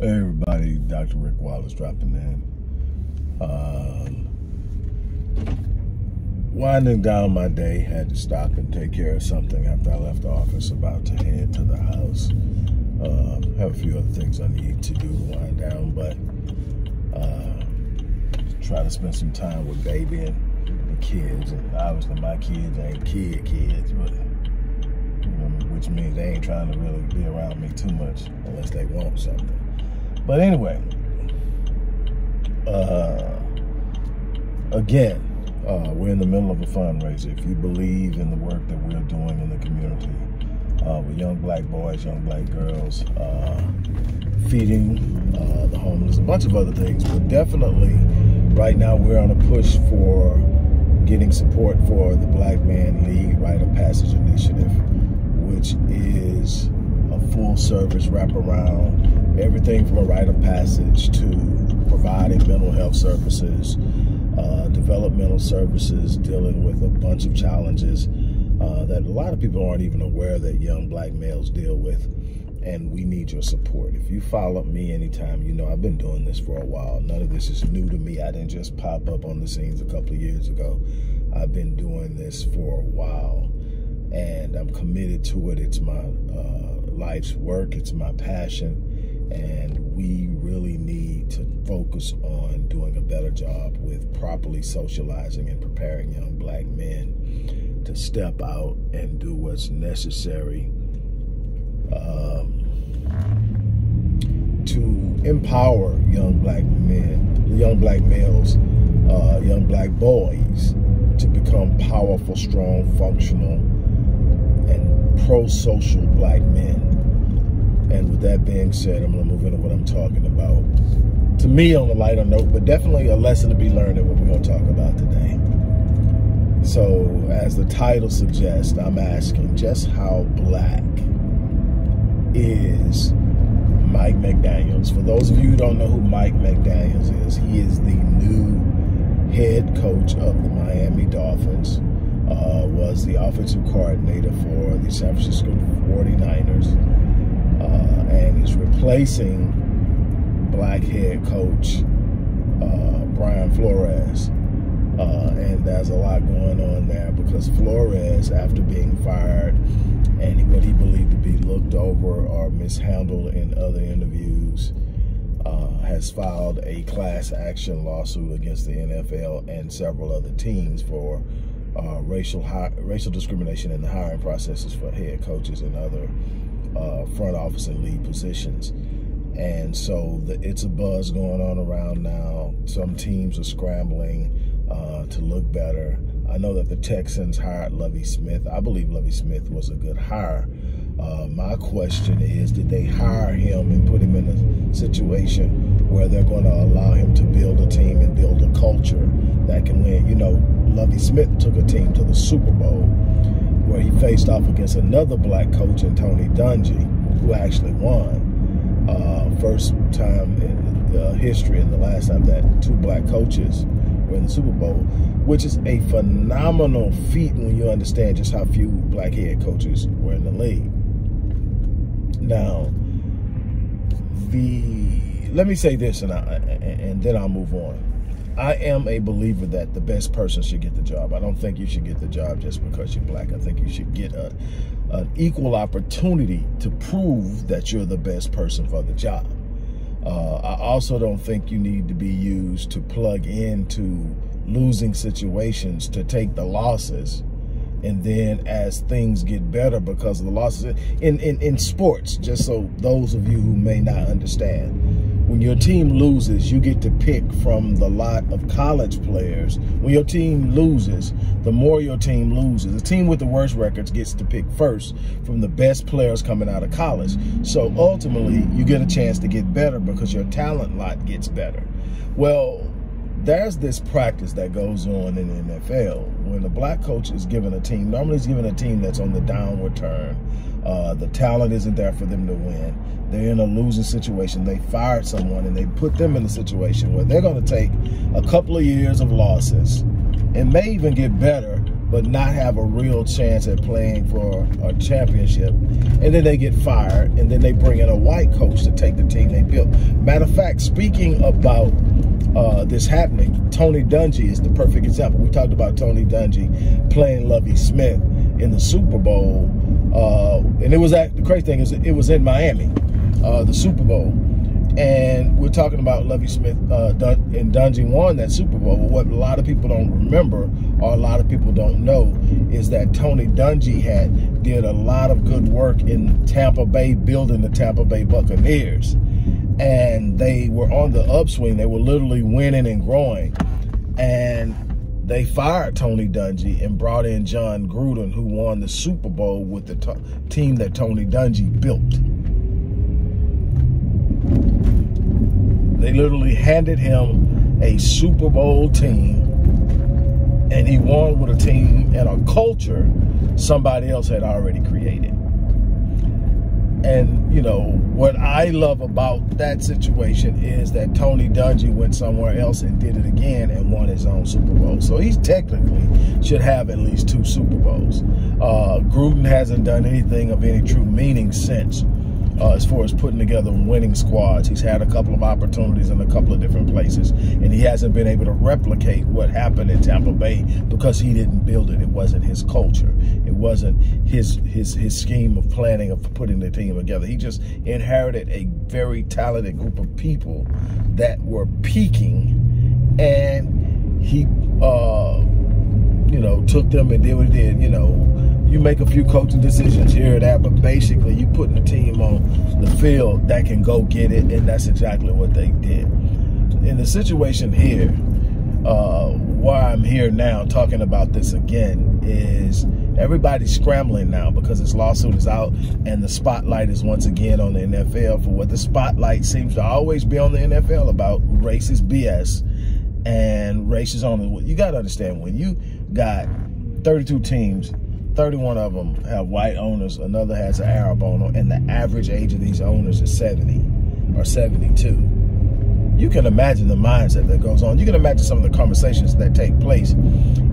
Hey everybody, Dr. Rick Wallace dropping in. Winding down my day, had to stop and take care of something after I left the office, about to head to the house. Have a few other things I need to do to wind down, but try to spend some time with baby and the kids. And obviously my kids ain't kids, but which means they ain't trying to really be around me too much unless they want something. But anyway, again, we're in the middle of a fundraiser. If you believe in the work that we're doing in the community with young black boys, young black girls, feeding the homeless, a bunch of other things, but definitely right now we're on a push for getting support for the Black Man Lead Rite of Passage Initiative, which is a full-service wraparound. Everything from a rite of passage to providing mental health services, developmental services, dealing with a bunch of challenges that a lot of people aren't even aware that young black males deal with, and we need your support. If you follow me anytime, you know I've been doing this for a while. None of this is new to me. I didn't just pop up on the scenes a couple of years ago. I've been doing this for a while, and I'm committed to it. It's my life's work. It's my passion. And we really need to focus on doing a better job with properly socializing and preparing young black men to step out and do what's necessary to empower young black men, young black males, young black boys to become powerful, strong, functional, and pro-social black men. And with that being said, I'm going to move into what I'm talking about. To me, on a lighter note, but definitely a lesson to be learned in what we're going to talk about today. So, as the title suggests, I'm asking, just how black is Mike McDaniel? For those of you who don't know who Mike McDaniel is, he is the new head coach of the Miami Dolphins, was the offensive coordinator for the San Francisco 49ers. And is replacing black head coach Brian Flores. And there's a lot going on there because Flores, after being fired and what he believed to be looked over or mishandled in other interviews, has filed a class action lawsuit against the NFL and several other teams for racial discrimination in the hiring processes for head coaches and other front office and lead positions. And so it's a buzz going on around now. Some teams are scrambling to look better. I know that the Texans hired Lovie Smith. I believe Lovie Smith was a good hire. My question is, did they hire him and put him in a situation where they're going to allow him to build a team and build a culture that can win? You know, Lovie Smith took a team to the Super Bowl, where he faced off against another black coach in Tony Dungy, who actually won. First time in history and the last time that two black coaches were in the Super Bowl, which is a phenomenal feat when you understand just how few black head coaches were in the league. Now, let me say this, and then I'll move on. I am a believer that the best person should get the job. I don't think you should get the job just because you're black. I think you should get an equal opportunity to prove that you're the best person for the job. I also don't think you need to be used to plug into losing situations to take the losses. And then as things get better because of the losses in sports, just so those of you who may not understand, when your team loses, you get to pick from the lot of college players. When your team loses, the more your team loses. The team with the worst records gets to pick first from the best players coming out of college. So ultimately, you get a chance to get better because your talent lot gets better. Well, there's this practice that goes on in the NFL. When a black coach is given a team, normally he's given a team that's on the downward turn. The talent isn't there for them to win. They're in a losing situation. They fired someone and they put them in a situation where they're going to take a couple of years of losses and may even get better but not have a real chance at playing for a championship. And then they get fired, and then they bring in a white coach to take the team they built. Matter of fact, speaking about this happening, Tony Dungy is the perfect example. We talked about Tony Dungy playing Lovie Smith in the Super Bowl. And it was the crazy thing is it was in Miami, the Super Bowl. And we're talking about Lovie Smith and Dungy won that Super Bowl. But what a lot of people don't remember, or a lot of people don't know, is that Tony Dungy did a lot of good work in Tampa Bay, building the Tampa Bay Buccaneers. And they were on the upswing. They were literally winning and growing. And they fired Tony Dungy and brought in John Gruden, who won the Super Bowl with the team that Tony Dungy built. They literally handed him a Super Bowl team, and he won with a team and a culture somebody else had already created. And, you know, what I love about that situation is that Tony Dungy went somewhere else and did it again and won his own Super Bowl. So he technically should have at least 2 Super Bowls. Gruden hasn't done anything of any true meaning since. As far as putting together winning squads. He's had a couple of opportunities in a couple of different places, and he hasn't been able to replicate what happened in Tampa Bay because he didn't build it. It wasn't his culture. It wasn't his scheme of planning, of putting the team together. He just inherited a very talented group of people that were peaking, and he you know, took them and did what he did. You know, you make a few coaching decisions here or that, but basically you're putting a team on the field that can go get it, and that's exactly what they did. In the situation here, why I'm here now talking about this again is everybody's scrambling now because this lawsuit is out and the spotlight is once again on the NFL for what the spotlight seems to always be on the NFL about: racist BS and racist on. You got to understand, when you got 32 teams, 31 of them have white owners, another has an Arab owner, and the average age of these owners is 70 or 72. You can imagine the mindset that goes on. You can imagine some of the conversations that take place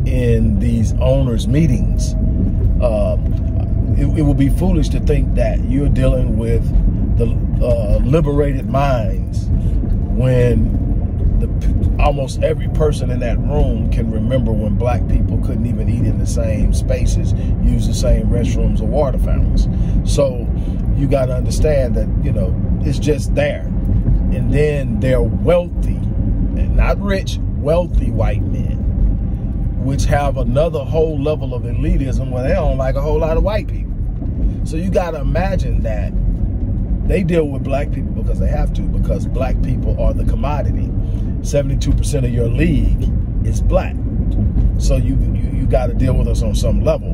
in these owners' meetings. It would be foolish to think that you're dealing with the liberated minds when almost every person in that room can remember when black people couldn't even eat in the same spaces, use the same restrooms or water fountains. So you got to understand that, you know, it's just there. And then they're wealthy, and not rich, wealthy white men, which have another whole level of elitism where they don't like a whole lot of white people. So you got to imagine that they deal with black people because they have to, because black people are the commodity. 72% of your league is black. So you got to deal with us on some level.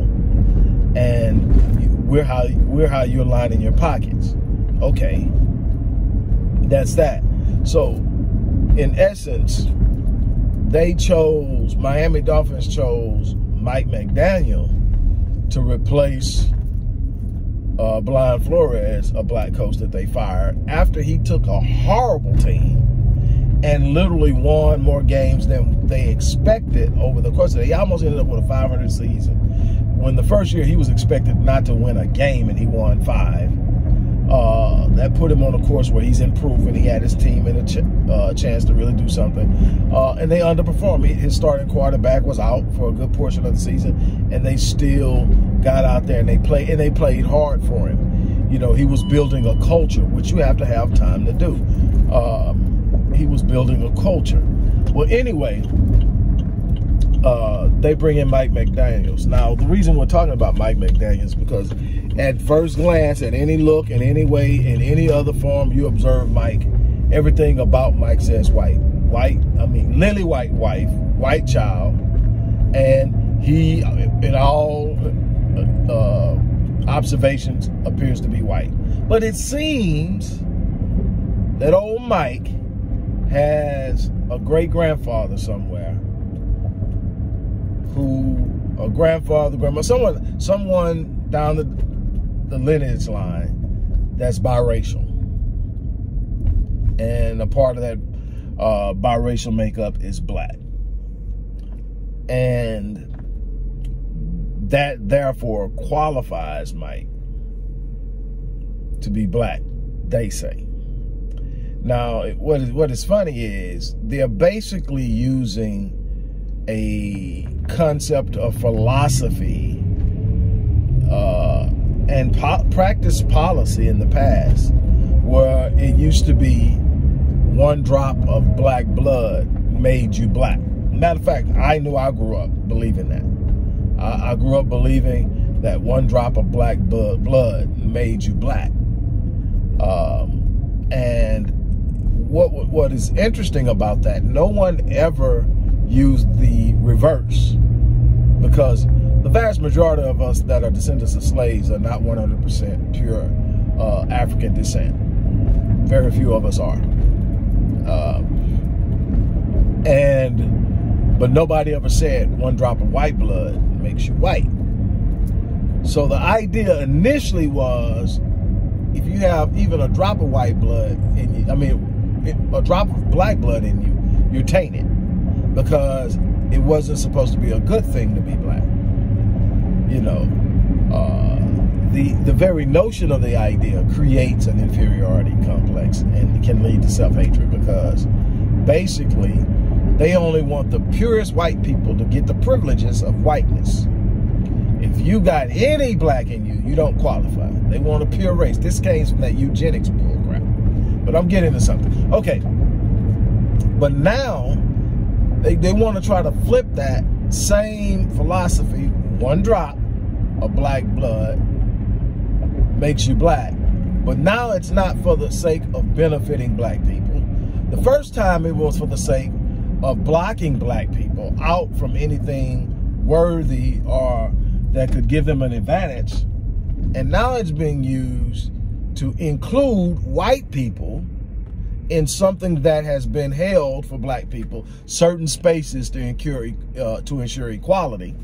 And we're how you're lining your pockets. Okay, that's that. So in essence, they chose, Miami Dolphins chose Mike McDaniel to replace Brian Flores, a black coach that they fired after he took a horrible team and literally won more games than they expected over the course of it. He almost ended up with a 500 season. When the first year he was expected not to win a game and he won 5. That put him on a course where he's improving. He had his team in a chance to really do something. And they underperformed. His starting quarterback was out for a good portion of the season, and they still got out there and they played hard for him. You know, he was building a culture, which you have to have time to do. He was building a culture. Well, anyway, they bring in Mike McDaniel. Now, the reason we're talking about Mike McDaniel is because at first glance, at any look, in any way, in any other form, you observe Mike. Everything about Mike says white. White, I mean, lily white wife, white child, and he, in all observations, appears to be white. But it seems that old Mike has a great-grandfather somewhere, a grandfather, grandma, someone down the lineage line that's biracial. And a part of that biracial makeup is black. And that therefore qualifies Mike to be black, they say. Now, what is funny is they're basically using a concept of philosophy and practice policy in the past, where it used to be one drop of black blood made you black. Matter of fact, I knew I grew up believing that. I grew up believing that one drop of black blood made you black. And what is interesting about that, no one ever used the reverse, because the vast majority of us that are descendants of slaves are not 100% pure African descent. Very few of us are. But nobody ever said one drop of white blood makes you white. So the idea initially was, if you have even a drop of white blood in you, a drop of black blood in you, you're tainted, because it wasn't supposed to be a good thing to be black. You know, the very notion of the idea creates an inferiority complex and can lead to self-hatred, because basically they only want the purest white people to get the privileges of whiteness. If you got any black in you, you don't qualify. They want a pure race. This came from that eugenics program. But I'm getting to something. Okay. But now they want to try to flip that same philosophy, one drop of black blood makes you black. But now it's not for the sake of benefiting black people. The first time it was for the sake of blocking black people out from anything worthy or that could give them an advantage. And now it's being used to include white people in something that has been held for black people, certain spaces to ensure equality.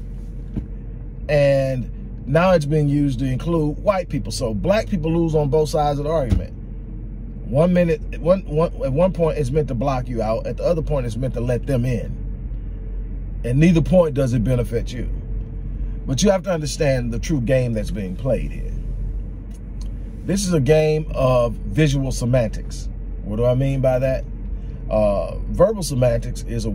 And now it's being used to include white people. So black people lose on both sides of the argument. At one point it's meant to block you out. At the other point it's meant to let them in. At neither point does it benefit you. But you have to understand the true game that's being played here. This is a game of visual semantics. What do I mean by that? Verbal semantics is a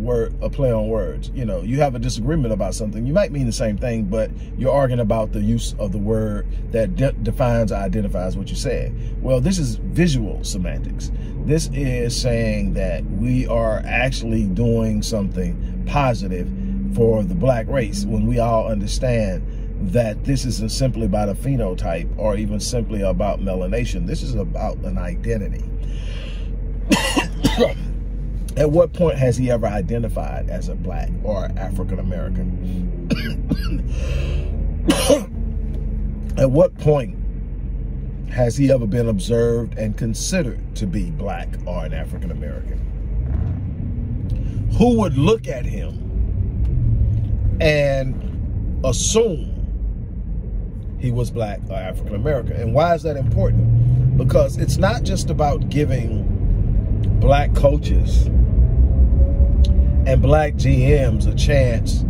play on words. You know, you have a disagreement about something. You might mean the same thing, but you're arguing about the use of the word that defines or identifies what you said. Well, this is visual semantics. This is saying that we are actually doing something positive for the black race, when we all understand that this isn't simply about a phenotype or even simply about melanation. This is about an identity. At what point has he ever identified as a black or African American? At what point has he ever been observed and considered to be black or an African American? Who would look at him and assume he was black or African American? And why is that important? Because it's not just about giving black coaches and black GMs a chance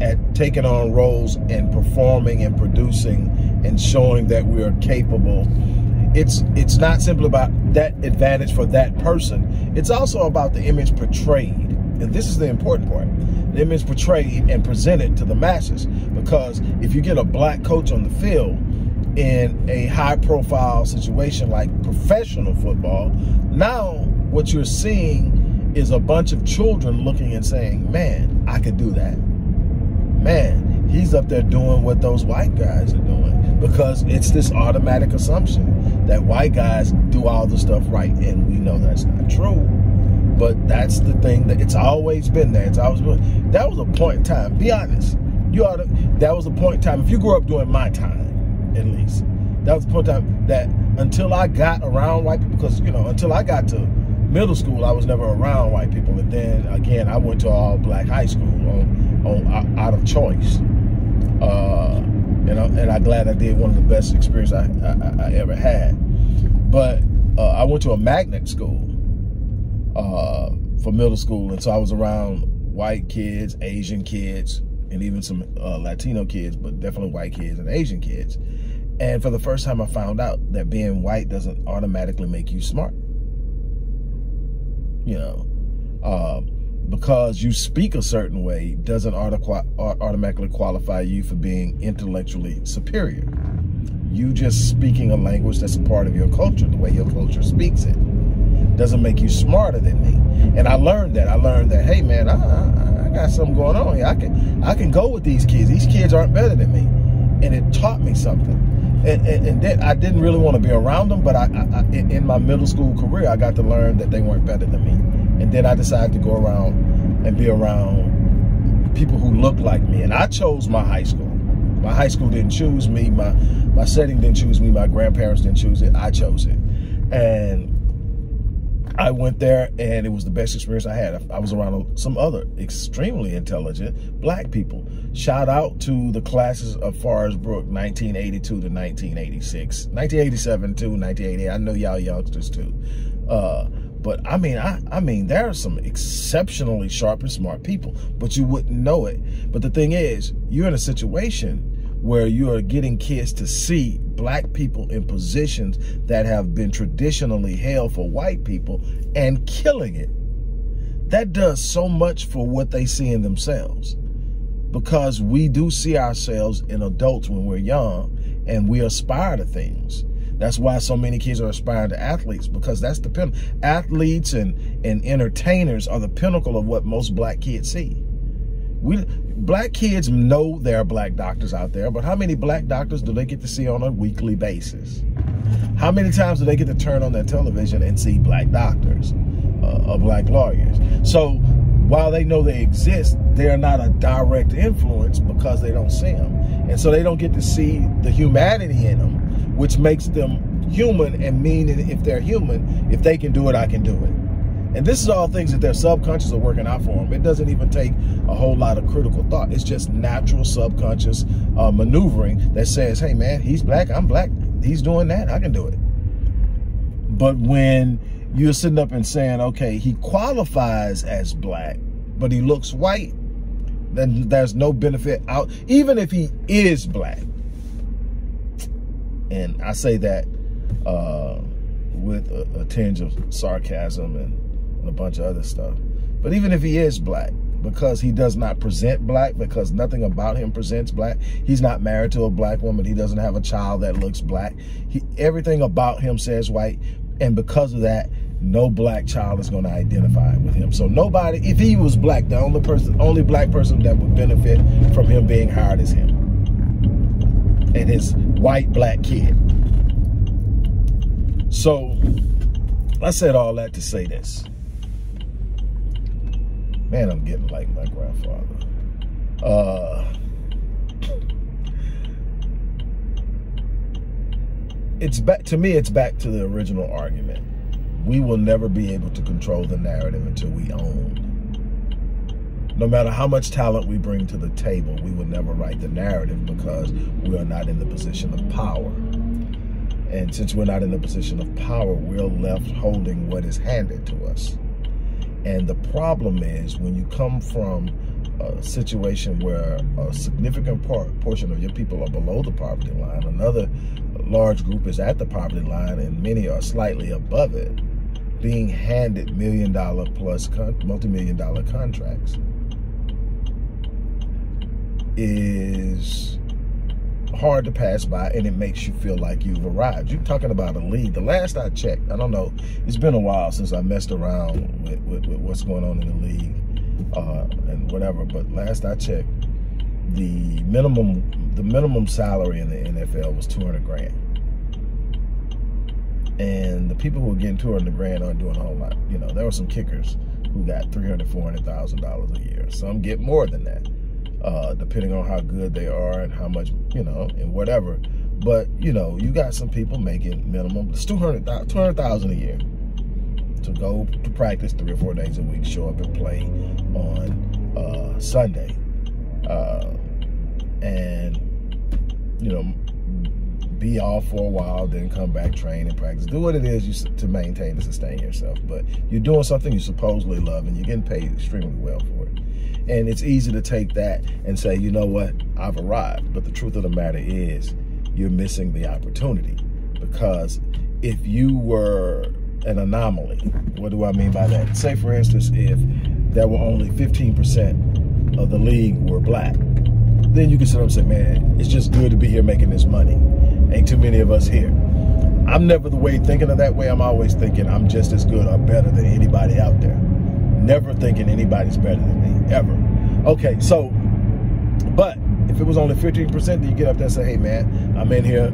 at taking on roles and performing and producing and showing that we are capable. It's not simply about that advantage for that person. It's also about the image portrayed. And this is the important part. The image portrayed and presented to the masses. Because if you get a black coach on the field in a high-profile situation like professional football, now what you're seeing is a bunch of children looking and saying, man, I could do that. Man, he's up there doing what those white guys are doing. Because it's this automatic assumption that white guys do all the stuff right. And we know that's not true. But that's the thing, that it's always been there. That was a point in time. Be honest. That was a point in time. If you grew up during my time, at least, that was a point in time that until I got around white people, because, you know, until I got to middle school, I was never around white people. And then again, I went to all black high school out of choice. And I'm glad I did. One of the best experiences I ever had. But I went to a magnet school for middle school, and so I was around white kids, Asian kids, and even some Latino kids, but definitely white kids and Asian kids. And for the first time, I found out that being white doesn't automatically make you smart. You know, because you speak a certain way doesn't automatically qualify you for being intellectually superior. You just speaking a language that's a part of your culture, the way your culture speaks it, doesn't make you smarter than me. And I learned that. I learned that, hey man, I got something going on here. I can go with these kids. These kids aren't better than me. And it taught me something. And then I didn't really want to be around them, but I in my middle school career, I got to learn that they weren't better than me. And then I decided to go around and be around people who looked like me. And I chose my high school. My high school didn't choose me. My setting didn't choose me. My grandparents didn't choose it. I chose it. And I went there, and it was the best experience I had. I was around some other extremely intelligent black people. Shout out to the classes of Forrest Brook, 1982 to 1986, 1987 to 1988. I know y'all youngsters too, but I mean, there are some exceptionally sharp and smart people, but you wouldn't know it. But the thing is, you're in a situation where you are getting kids to see black people in positions that have been traditionally held for white people and killing it. That does so much for what they see in themselves, because we do see ourselves in adults when we're young, and we aspire to things. That's why so many kids are aspiring to athletes, because that's the pinnacle. Athletes and entertainers are the pinnacle of what most black kids see. Black kids know there are black doctors out there, but how many black doctors do they get to see on a weekly basis? How many times do they get to turn on their television and see black doctors or black lawyers? So while they know they exist, they're not a direct influence because they don't see them. And so they don't get to see the humanity in them, which makes them human and mean that if they're human, if they can do it, I can do it. And this is all things that their subconscious are working out for them. It doesn't even take a whole lot of critical thought. It's just natural subconscious maneuvering that says, hey man, he's black, I'm black, he's doing that, I can do it. But when you're sitting up and saying, okay, he qualifies as black, but he looks white, then there's no benefit out, even if he is black. And I say that with a tinge of sarcasm and a bunch of other stuff. But even if he is black, because he does not present black, because nothing about him presents black, he's not married to a black woman, he doesn't have a child that looks black, everything about him says white, and because of that, no black child is going to identify with him. So nobody, if he was black, the only black person that would benefit from him being hired is him and his white black kid. So I said all that to say this. Man, I'm getting like my grandfather. It's back to me, it's back to the original argument. We will never be able to control the narrative until we own. No matter how much talent we bring to the table, we will never write the narrative because we are not in the position of power. And since we're not in a position of power, we're left holding what is handed to us. And the problem is when you come from a situation where a significant portion of your people are below the poverty line, another large group is at the poverty line, and many are slightly above it, being handed million-dollar plus multi-million-dollar contracts is hard to pass by, and it makes you feel like you've arrived. You're talking about a league. The last I checked, I don't know, it's been a while since I messed around with what's going on in the league and whatever, but last I checked, the minimum salary in the NFL was $200 grand, and the people who are getting $200 grand aren't doing a whole lot. You know, there were some kickers who got $300,000 to $400,000 a year. Some get more than that, depending on how good they are and how much, you know, and whatever. But, you know, you got some people making minimum, it's $200,000 a year to go to practice 3 or 4 days a week, show up and play on Sunday. And, you know, be off for a while, then come back, train and practice. Do what it is to maintain and sustain yourself. But you're doing something you supposedly love, and you're getting paid extremely well for it. And it's easy to take that and say, you know what, I've arrived. But the truth of the matter is, you're missing the opportunity. Because if you were an anomaly, what do I mean by that? Say, for instance, if there were only 15% of the league were black, then you can sit up and say, man, it's just good to be here making this money. Ain't too many of us here. I'm never the way thinking of that way. I'm always thinking I'm just as good or better than anybody out there. Never thinking anybody's better than me, ever. Okay, so, but if it was only 15%, then you get up there and say, hey man, I'm in here,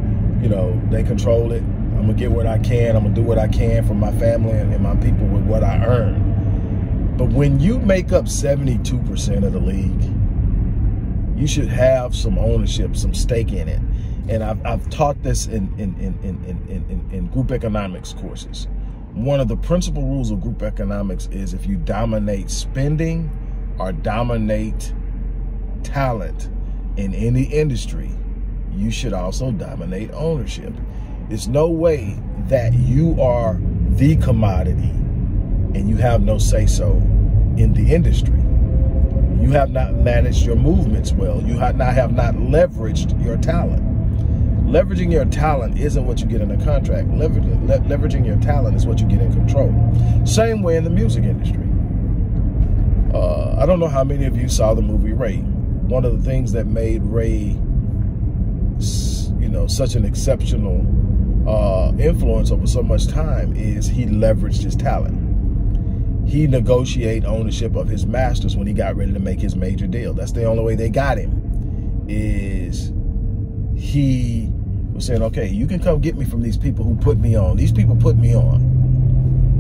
you know, they control it. I'm gonna get what I can. I'm gonna do what I can for my family and my people with what I earn. But when you make up 72% of the league, you should have some ownership, some stake in it. And I've taught this in group economics courses. One of the principal rules of group economics is if you dominate spending or dominate talent in any industry, you should also dominate ownership. There's no way that you are the commodity and you have no say-so in the industry. You have not managed your movements well. You have not leveraged your talent. Leveraging your talent isn't what you get in a contract. Leveraging your talent is what you get in control. Same way in the music industry. I don't know how many of you saw the movie Ray. One of the things that made Ray, you know, such an exceptional influence over so much time is he leveraged his talent. He negotiated ownership of his masters when he got ready to make his major deal. That's the only way they got him, is he was saying, okay, you can come get me from these people who put me on. These people put me on.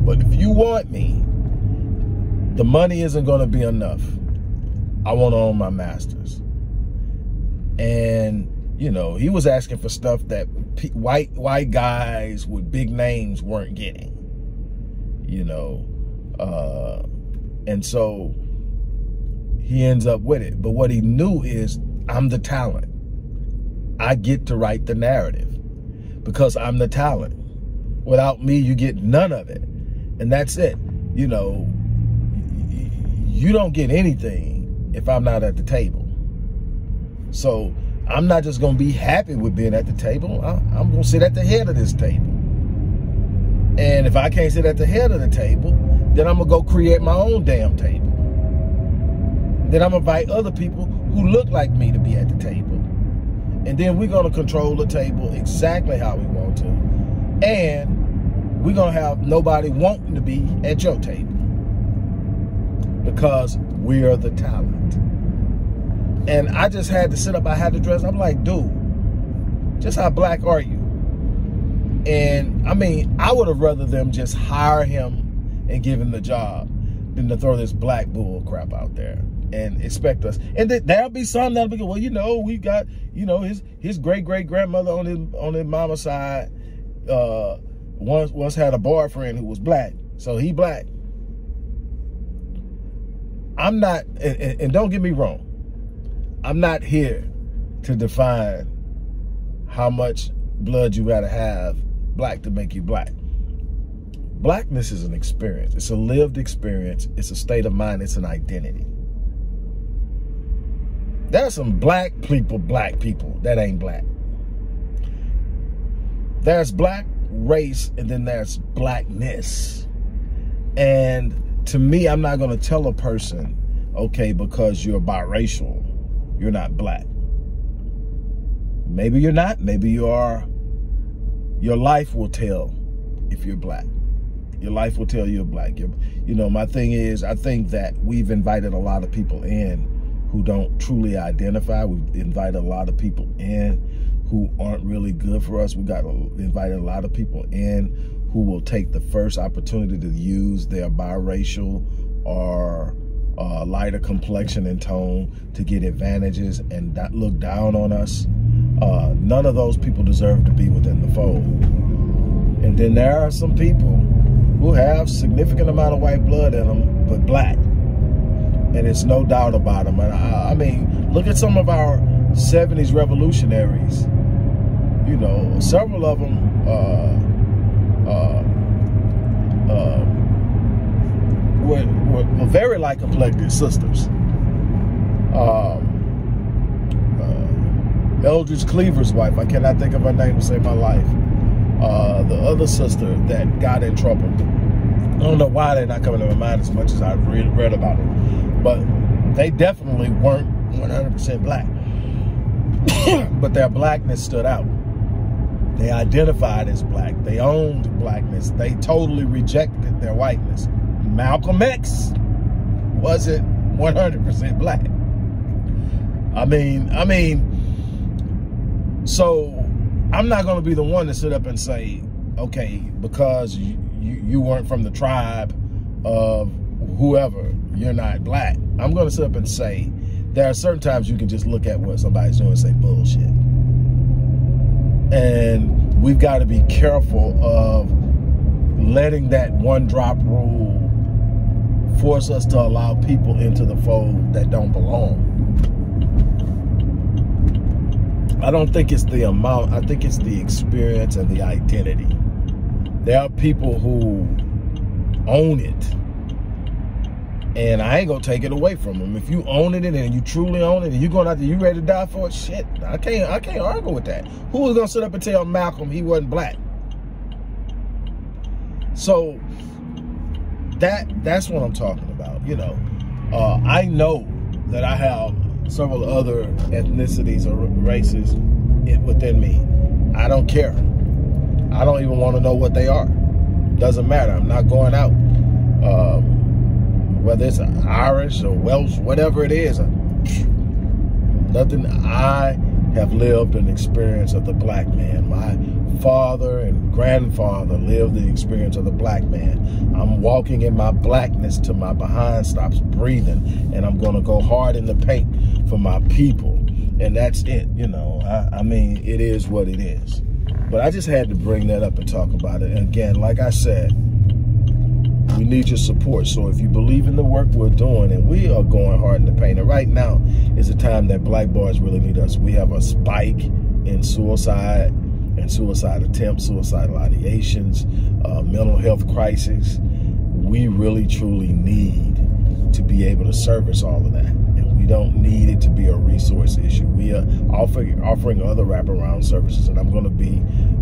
But if you want me, the money isn't going to be enough. I want to own my masters. And, you know, he was asking for stuff that white guys with big names weren't getting, you know. And so he ends up with it. But what he knew is, I'm the talent. I get to write the narrative because I'm the talent. Without me, you get none of it. And that's it. You know, you don't get anything if I'm not at the table. So I'm not just going to be happy with being at the table. I'm going to sit at the head of this table. And if I can't sit at the head of the table, then I'm going to go create my own damn table. Then I'm going to invite other people who look like me to be at the table. And then we're going to control the table exactly how we want to. And we're going to have nobody wanting to be at your table because we are the talent. And I just had to sit up. I had to dress. I'm like, dude, just how black are you? And I mean, I would have rather them just hire him and give him the job than to throw this black bull crap out there and expect us. And there'll be some that'll be, well, you know, we got, you know, his great-great-grandmother on his mama's side once had a boyfriend who was black, so he black. I'm not, and don't get me wrong, I'm not here to define how much blood you gotta have black to make you black. Blackness is an experience. It's a lived experience. It's a state of mind. It's an identity. There are some black people that ain't black. There's black race and then there's blackness. And to me, I'm not going to tell a person, okay, because you're biracial, you're not black. Maybe you're not. Maybe you are. Your life will tell if you're black. Your life will tell you're black. You know, my thing is, I think that we've invited a lot of people in who don't truly identify. We've invited a lot of people in who aren't really good for us. We got invited a lot of people in who will take the first opportunity to use their biracial or lighter complexion and tone to get advantages and look down on us. None of those people deserve to be within the fold. And then there are some people who have significant amount of white blood in them, but black. And it's no doubt about them. And I mean, look at some of our 70s revolutionaries. You know, several of them were very light-complected sisters. Eldridge Cleaver's wife, I cannot think of her name to save my life. The other sister that got in trouble. I don't know why they're not coming to my mind as much as I've read about it. But they definitely weren't 100% black. But their blackness stood out. They identified as black. They owned blackness. They totally rejected their whiteness. Malcolm X wasn't 100% black. I mean, so I'm not going to be the one to sit up and say, okay, because you weren't from the tribe of whoever, you're not black. I'm going to sit up and say, there are certain times you can just look at what somebody's doing and say bullshit. And we've got to be careful of letting that one drop rule force us to allow people into the fold that don't belong. I don't think it's the amount. I think it's the experience and the identity. There are people who own it, and I ain't gonna take it away from them. If you own it and you truly own it, and you're going out there, you ready to die for it? Shit, I can't argue with that. Who was gonna sit up and tell Malcolm he wasn't black? So that's what I'm talking about. You know, I know that I have several other ethnicities or races within me. I don't care. I don't even want to know what they are. Doesn't matter. I'm not going out. Whether it's Irish or Welsh, whatever it is, nothing. I have lived an experience of the black man. My father and grandfather lived the experience of the black man. I'm walking in my blackness till my behind stops breathing, and I'm going to go hard in the paint for my people. And that's it, you know. I mean, it is what it is. But I just had to bring that up and talk about it. And again, like I said, we need your support. So if you believe in the work we're doing, and we are going hard in the paint, and right now is a time that black boys really need us. We have a spike in suicide and suicide attempts, suicidal ideations, mental health crisis. We really, truly need to be able to service all of that. And we don't need it to be a resource issue. We are offering other wraparound services, and I'm going to be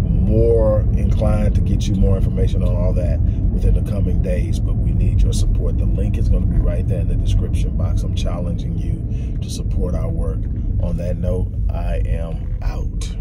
more inclined to get you more information on all that within the coming days, but we need your support. The link is going to be right there in the description box. I'm challenging you to support our work. On that note, I am out.